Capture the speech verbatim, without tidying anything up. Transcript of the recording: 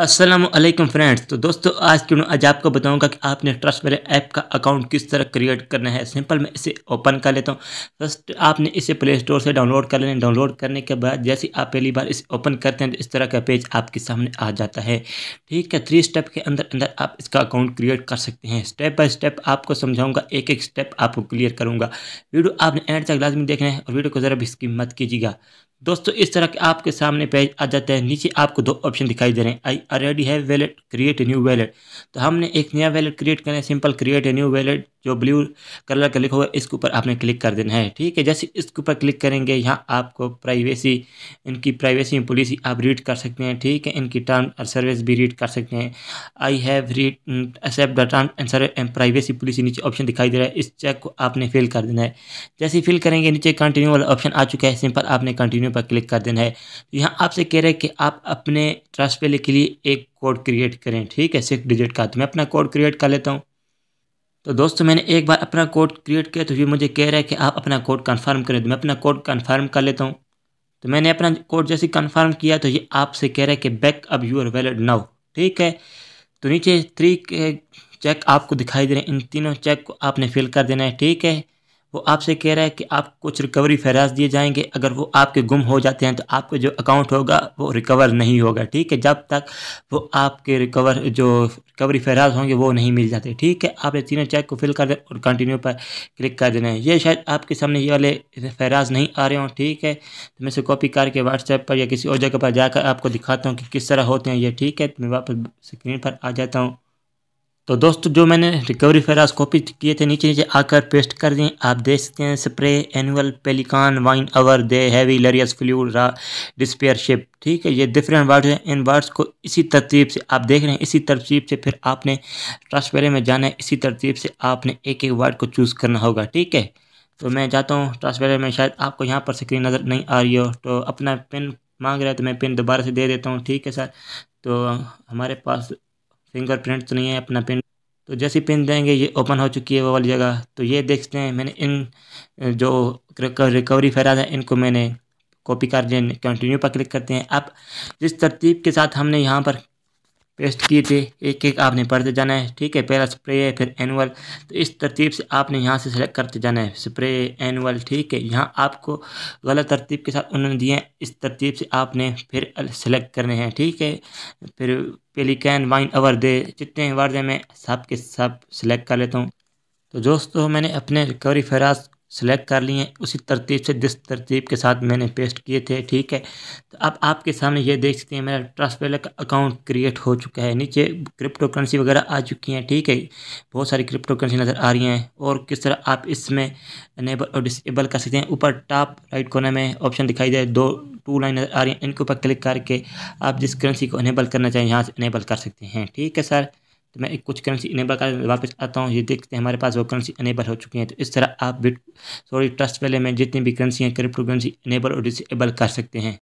अस्सलामुअलैकुम फ्रेंड्स। तो दोस्तों आज क्यों आज आपको बताऊंगा कि आपने ट्रस्ट वॉलेट ऐप का अकाउंट किस तरह क्रिएट करना है। सिंपल मैं इसे ओपन कर लेता हूं। फर्स्ट आपने इसे प्ले स्टोर से डाउनलोड कर लेना। डाउनलोड करने के बाद जैसे आप पहली बार इसे ओपन करते हैं तो इस तरह का पेज आपके सामने आ जाता है। ठीक है, थ्री स्टेप के अंदर अंदर आप इसका अकाउंट क्रिएट कर सकते हैं। स्टेप बाई स्टेप आपको समझाऊँगा, एक एक स्टेप आपको क्लियर करूँगा। वीडियो आपने एंड तक लाजमी देखना है और वीडियो को ज़रा भी स्किप मत कीजिएगा। दोस्तों इस तरह के आपके सामने पेज आ जाता है। नीचे आपको दो ऑप्शन दिखाई दे रहे हैं, I already have wallet, create a new wallet. तो हमने एक नया वैलेट क्रिएट करना है। Simple create a new wallet जो ब्लू कलर का लिखा हुआ है इसके ऊपर आपने क्लिक कर देना है। ठीक है, जैसे इसके ऊपर क्लिक करेंगे यहाँ आपको प्राइवेसी, इनकी प्राइवेसी पॉलिसी आप रीड कर सकते हैं। ठीक है, इनकी टर्म और सर्विस भी रीड कर सकते हैं। I have read accept the term and service and privacy policy नीचे ऑप्शन दिखाई दे रहा है। इस चेक को आपने फिल कर देना है। जैसे फिल करेंगे नीचे कंटिन्यू वाला ऑप्शन आ चुका है। सिंपल आपने कंटिन्यू पर क्लिक कर देना है। यहाँ आपसे कह रहा है कि आप अपने ट्रस्ट वॉलेट के लिए एक कोड क्रिएट करें। ठीक है, सिक्स डिजिट का। तो मैं अपना कोड क्रिएट कर लेता हूँ। तो दोस्तों मैंने एक बार अपना कोड क्रिएट किया तो ये मुझे कह रहा है कि आप अपना कोड कंफर्म करें। तो मैं अपना कोड कंफर्म कर लेता हूँ। तो मैंने अपना कोड जैसे कंफर्म किया तो ये आपसे कह रहा है कि back up your wallet now. ठीक है, तो नीचे थ्री चेक आपको दिखाई दे रहे हैं, इन तीनों चेक को आपने फिल कर देना है। ठीक है, वो आपसे कह रहा है कि आप कुछ रिकवरी फ़राज दिए जाएंगे, अगर वो आपके गुम हो जाते हैं तो आपका जो अकाउंट होगा वो रिकवर नहीं होगा। ठीक है, जब तक वो आपके रिकवर जो रिकवरी फ़राज होंगे वो नहीं मिल जाते। ठीक है, आपने तीनों चेक को फिल कर दें और कंटिन्यू पर क्लिक कर देना है। ये शायद आपके सामने ये वाले फ़राज नहीं आ रहे हों। ठीक है, तो मैं इसे कॉपी करके व्हाट्सएप पर या किसी और जगह पर जाकर आपको दिखाता हूँ कि किस तरह होते हैं ये। ठीक है, तो मैं वापस स्क्रीन पर आ जाता हूँ। तो दोस्तों जो मैंने रिकवरी फ़राज कॉपी किए थे नीचे नीचे आकर पेस्ट कर दिए। आप देख सकते हैं spray, annual, pelican, wine hour, they heavy, लरियस, फ्लू, रा, डिस्पेयर शिप। ठीक है, ये डिफरेंट वर्ड्स हैं। इन वर्ड्स को इसी तरतीब से आप देख रहे हैं, इसी तरतीब से फिर आपने ट्रस्ट वॉलेट में जाना है। इसी तरतीब से आपने एक एक वर्ड को चूज़ करना होगा। ठीक है, तो मैं जाता हूँ ट्रस्ट वॉलेट में। शायद आपको यहाँ पर स्क्रीन नज़र नहीं आ रही हो, तो अपना पिन मांग रहा है तो मैं पिन दोबारा से दे देता हूँ। ठीक है सर, तो हमारे पास फिंगरप्रिंट तो नहीं है, अपना पिन। तो जैसे पिन देंगे ये ओपन हो चुकी है वो वाली जगह। तो ये देखते हैं, मैंने इन जो रिकवरी फ़राज है इनको मैंने कॉपी कर दिया। कंटिन्यू पर क्लिक करते हैं। आप जिस तरतीब के साथ हमने यहाँ पर पेस्ट किए थे एक एक आपने पढ़ते जाना है। ठीक है, पहला स्प्रे है फिर एनुअल। तो इस तरतीब से आपने यहाँ से सेलेक्ट करते जाना है, स्प्रे, एनुअल। ठीक है, यहाँ आपको गलत तरतीब के साथ उन्होंने दिए हैं, इस तरतीब से आपने फिर सेलेक्ट करने हैं। ठीक है, फिर पेलिकन, वाइन आवर, दे, जितने वर्ड हैं मैं सब के सब सेलेक्ट कर लेता हूँ। तो दोस्तों मैंने अपने रिकवरी फ़राज सेलेक्ट कर लिए उसी तरतीब से जिस तरतीब के साथ मैंने पेस्ट किए थे। ठीक है, तो अब आप, आपके सामने ये देख सकते हैं मेरा ट्रस्ट वॉलेट का अकाउंट क्रिएट हो चुका है। नीचे क्रिप्टो करेंसी वगैरह आ चुकी हैं। ठीक है, बहुत सारी क्रिप्टो करेंसी नज़र आ रही हैं और किस तरह आप इसमें इनेबल और डिसेबल कर सकते हैं। ऊपर टॉप राइट कोने में ऑप्शन दिखाई दे, दो टू लाइन नज़र आ रही हैं, इनके ऊपर क्लिक करके आप जिस करेंसी को इनेबल करना चाहें यहाँ से इनेबल कर सकते हैं। ठीक है सर, तो मैं कुछ करेंसी इनेबल कर वापस आता हूँ। ये देखते हैं हमारे पास वो करेंसी इनेबल हो चुकी हैं। तो इस तरह आप बिट सॉरी ट्रस्ट वॉलेट में जितनी भी करेंसी हैं क्रिप्टो करेंसी इनेबल और डिसेबल कर सकते हैं।